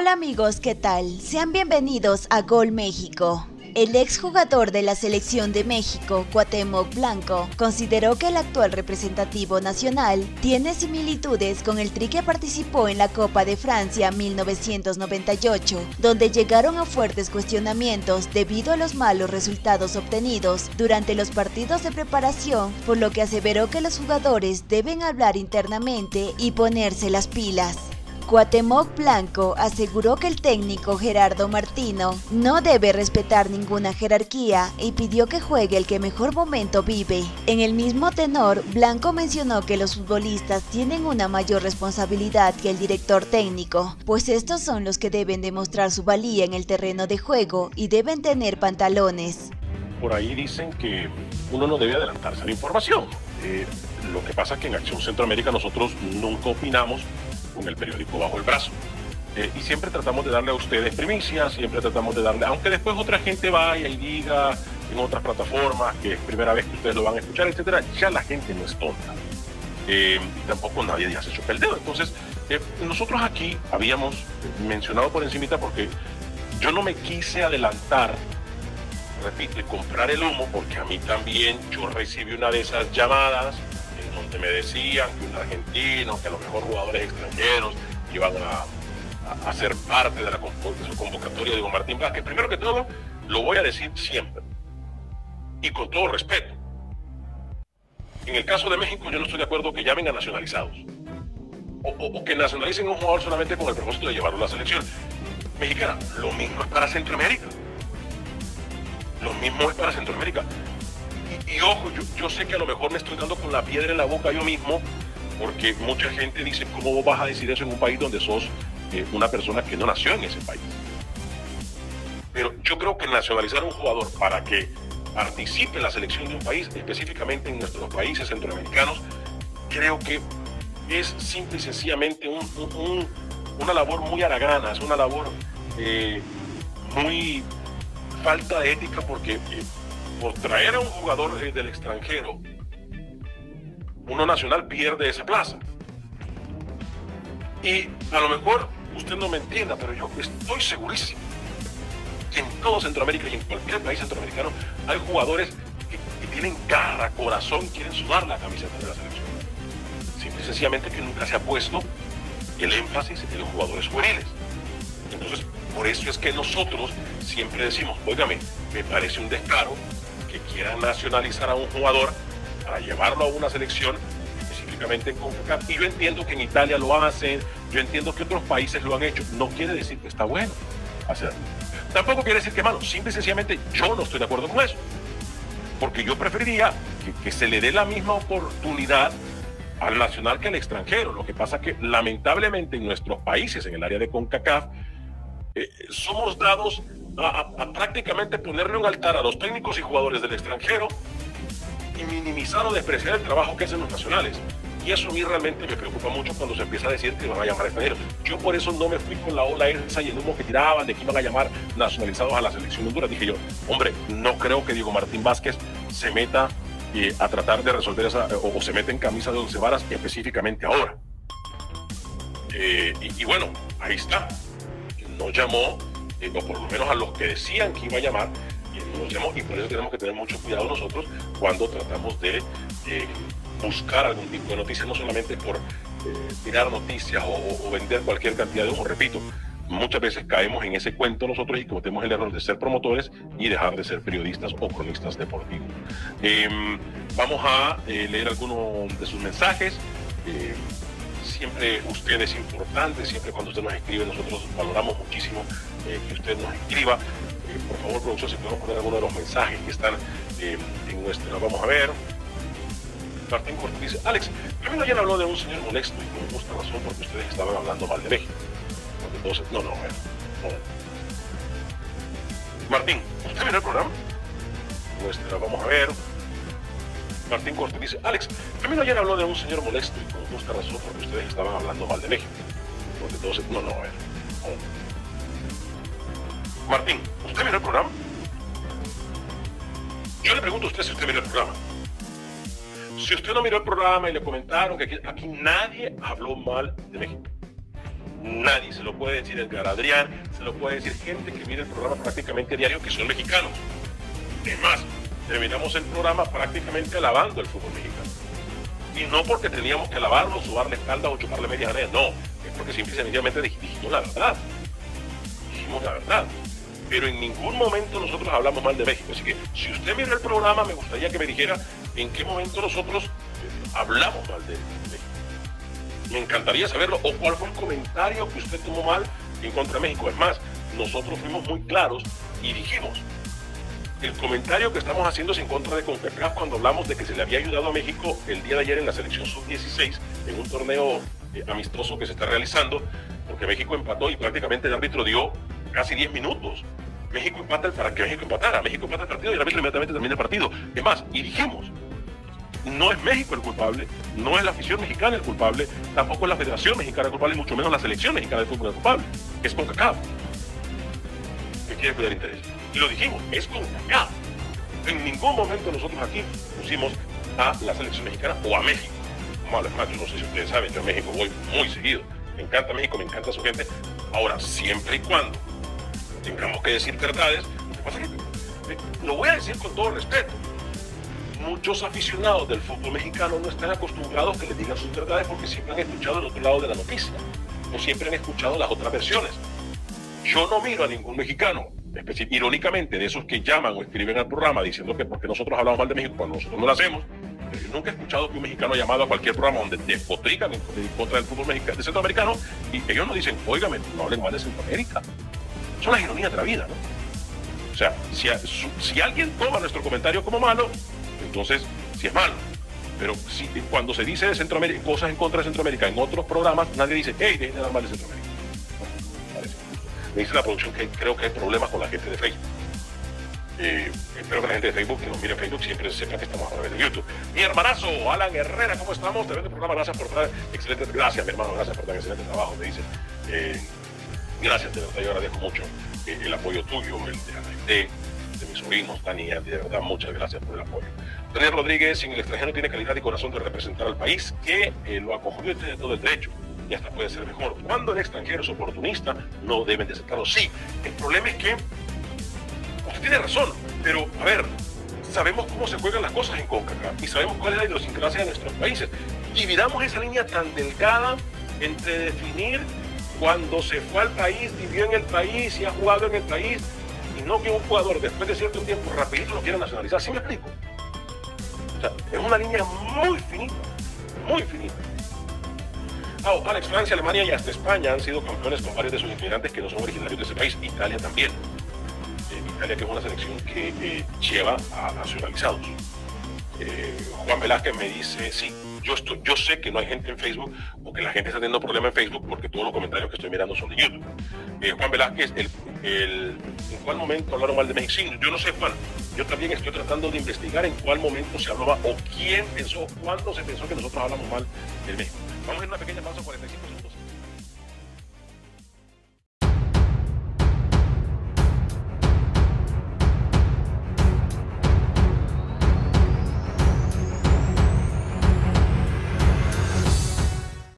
Hola amigos, ¿qué tal? Sean bienvenidos a Gol México. El exjugador de la selección de México, Cuauhtémoc Blanco, consideró que el actual representativo nacional tiene similitudes con el tri que participó en la Copa de Francia 1998, donde llegaron a fuertes cuestionamientos debido a los malos resultados obtenidos durante los partidos de preparación, por lo que aseveró que los jugadores deben hablar internamente y ponerse las pilas. Cuauhtémoc Blanco aseguró que el técnico Gerardo Martino no debe respetar ninguna jerarquía y pidió que juegue el que mejor momento vive. En el mismo tenor, Blanco mencionó que los futbolistas tienen una mayor responsabilidad que el director técnico, pues estos son los que deben demostrar su valía en el terreno de juego y deben tener pantalones. Por ahí dicen que uno no debe adelantarse a la información. Lo que pasa es que en Acción Centroamérica nosotros nunca opinamos con el periódico bajo el brazo, y siempre tratamos de darle a ustedes primicias, siempre tratamos de darle, aunque después otra gente vaya y diga en otras plataformas que es primera vez que ustedes lo van a escuchar, etcétera. Ya la gente no es tonta, y tampoco nadie ya se chupa el dedo. Entonces nosotros aquí habíamos mencionado por encimita, porque yo no me quise adelantar, repito, y comprar el humo, porque a mí también yo recibí una de esas llamadas donde me decían que un argentino, que a lo mejor jugadores extranjeros iban a ser parte de su convocatoria, Diego Martín Vázquez. Primero que todo, lo voy a decir siempre y con todo respeto. En el caso de México, yo no estoy de acuerdo que llamen a nacionalizados o que nacionalicen a un jugador solamente con el propósito de llevarlo a la selección mexicana. Lo mismo es para Centroamérica. Lo mismo es para Centroamérica. Y ojo, yo sé que a lo mejor me estoy dando con la piedra en la boca yo mismo, porque mucha gente dice, ¿cómo vos vas a decir eso en un país donde sos una persona que no nació en ese país? Pero yo creo que nacionalizar a un jugador para que participe en la selección de un país, específicamente en nuestros países centroamericanos, creo que es simple y sencillamente una labor muy haragana, es una labor muy falta de ética, porque... por traer a un jugador del extranjero, uno nacional pierde esa plaza. Y a lo mejor usted no me entienda, pero yo estoy segurísimo que en todo Centroamérica y en cualquier país centroamericano hay jugadores que tienen cara, corazón, quieren sudar la camiseta de la selección. Simple y sencillamente que nunca se ha puesto el énfasis en los jugadores juveniles. Entonces, por eso es que nosotros siempre decimos, óigame, me parece un descaro que quieran nacionalizar a un jugador para llevarlo a una selección, específicamente en CONCACAF. Y yo entiendo que en Italia lo hacen, yo entiendo que otros países lo han hecho. No quiere decir que está bueno hacerlo. Tampoco quiere decir que malo. Simple y sencillamente yo no estoy de acuerdo con eso. Porque yo preferiría que se le dé la misma oportunidad al nacional que al extranjero. Lo que pasa es que lamentablemente en nuestros países, en el área de CONCACAF, somos dados a prácticamente ponerle un altar a los técnicos y jugadores del extranjero y minimizar o despreciar el trabajo que hacen los nacionales. Y eso a mí realmente me preocupa mucho cuando se empieza a decir que van a llamar extranjeros. Yo por eso no me fui con la ola esa y el humo que tiraban de que iban a llamar nacionalizados a la selección de Honduras. Dije yo, hombre, no creo que Diego Martín Vázquez se meta a tratar de resolver esa, o se meta en camisa de 11 varas específicamente ahora. Y bueno, ahí está. No llamó, o por lo menos a los que decían que iba a llamar, no llamó, y por eso tenemos que tener mucho cuidado nosotros cuando tratamos de buscar algún tipo de noticias, no solamente por tirar noticias o vender cualquier cantidad de humo. Repito, muchas veces caemos en ese cuento nosotros y cometemos el error de ser promotores y dejar de ser periodistas o cronistas deportivos. Vamos a leer algunos de sus mensajes. Siempre usted es importante, siempre cuando usted nos escribe nosotros valoramos muchísimo que usted nos escriba. Por favor, producción, si podemos poner alguno de los mensajes que están en nuestra... Vamos a ver. Martín Cortés dice, Alex, primero ayer habló de un señor molesto y con justa razón porque ustedes estaban hablando mal de México. Entonces, no. Martín, ¿usted vino al programa? Nuestra, vamos a ver. Martín Cortés dice, Alex, también ayer habló de un señor molesto y con justa razón porque ustedes estaban hablando mal de México. Entonces, no. Martín, ¿usted vino el programa? Yo le pregunto a usted si usted vino el programa. Si usted no miró el programa y le comentaron que aquí nadie habló mal de México. nadie, se lo puede decir Edgar Adrián, se lo puede decir gente que viene el programa prácticamente diario, que son mexicanos. Además, terminamos el programa prácticamente alabando el fútbol mexicano. Y no porque teníamos que alabarlo, subarle espaldas o chuparle medias arenas, no. Es porque simple y sencillamente dijimos la verdad. Dijimos la verdad. Pero en ningún momento nosotros hablamos mal de México. Así que, si usted mira el programa, me gustaría que me dijera en qué momento nosotros hablamos mal de México. Me encantaría saberlo. O cuál fue el comentario que usted tomó mal en contra de México. Es más, nosotros fuimos muy claros y dijimos: el comentario que estamos haciendo es en contra de CONCACAF cuando hablamos de que se le había ayudado a México el día de ayer en la selección sub-16 en un torneo amistoso que se está realizando, porque México empató y prácticamente el árbitro dio casi 10 minutos. México empata para que México empatara. México empata el partido y el árbitro inmediatamente termina el partido. Es más, y dijimos: no es México el culpable, no es la afición mexicana el culpable, tampoco es la Federación Mexicana el culpable, y mucho menos la Selección Mexicana de Fútbol el culpable. Es CONCACAF. ¿Qué quiere cuidar interés? Y lo dijimos, es CONCACAF. En ningún momento nosotros aquí pusimos a la Selección Mexicana o a México. Malo es más, yo no sé si ustedes saben, yo a México voy muy seguido. Me encanta México, me encanta su gente. Ahora, siempre y cuando tengamos que decir verdades, lo que pasa es que lo voy a decir con todo respeto. Muchos aficionados del fútbol mexicano no están acostumbrados que les digan sus verdades porque siempre han escuchado el otro lado de la noticia o siempre han escuchado las otras versiones. Yo no miro a ningún mexicano, irónicamente, de esos que llaman o escriben al programa diciendo que porque nosotros hablamos mal de México cuando nosotros no lo hacemos. Pero yo nunca he escuchado que un mexicano ha llamado a cualquier programa donde despotrican en contra del fútbol mexicano, de centroamericano, y ellos nos dicen: óigame, no hablen mal de Centroamérica. Son las ironías de la vida, ¿no? O sea, si alguien toma nuestro comentario como malo, entonces sí es malo. Pero si, cuando se dice de Centroamérica, cosas en contra de Centroamérica en otros programas, nadie dice: hey, dejen de hablar mal de Centroamérica. Me dice la producción que creo que hay problemas con la gente de Facebook. Espero que la gente de Facebook, que nos mire en Facebook, siempre sepa que estamos a través de YouTube. Mi hermanazo, Alan Herrera, ¿cómo estamos? Te veo en el programa, gracias por tan excelente, gracias mi hermano, gracias por tan excelente trabajo, me dice. Gracias, de verdad, yo agradezco mucho el apoyo tuyo, el de mis sobrinos, Tania, de verdad, muchas gracias por el apoyo. Daniel Rodríguez, en el extranjero tiene calidad y corazón de representar al país, que lo acogió de todo el derecho, y hasta puede ser mejor. Cuando el extranjero es oportunista, no deben de aceptarlo. Sí, el problema es que usted tiene razón, pero a ver, sabemos cómo se juegan las cosas en CONCACAF y sabemos cuál es la idiosincrasia de nuestros países. Dividamos esa línea tan delgada entre definir cuando se fue al país, vivió en el país y ha jugado en el país, y no que un jugador después de cierto tiempo rapidito lo quiera nacionalizar. ¿Sí me explico? O sea, es una línea muy finita, muy finita. Alex, Francia, Alemania y hasta España han sido campeones con varios de sus integrantes que no son originarios de ese país. Italia también. Italia, que es una selección que lleva a nacionalizados. Juan Velázquez me dice: sí, yo sé que no hay gente en Facebook o que la gente está teniendo problemas en Facebook porque todos los comentarios que estoy mirando son de YouTube. Juan Velázquez, ¿en cuál momento hablaron mal de México? Sí, yo no sé, Juan. Yo también estoy tratando de investigar en cuál momento se hablaba o quién pensó, cuándo se pensó que nosotros hablamos mal del México. Vamos a ir una pequeña pausa, 45 segundos.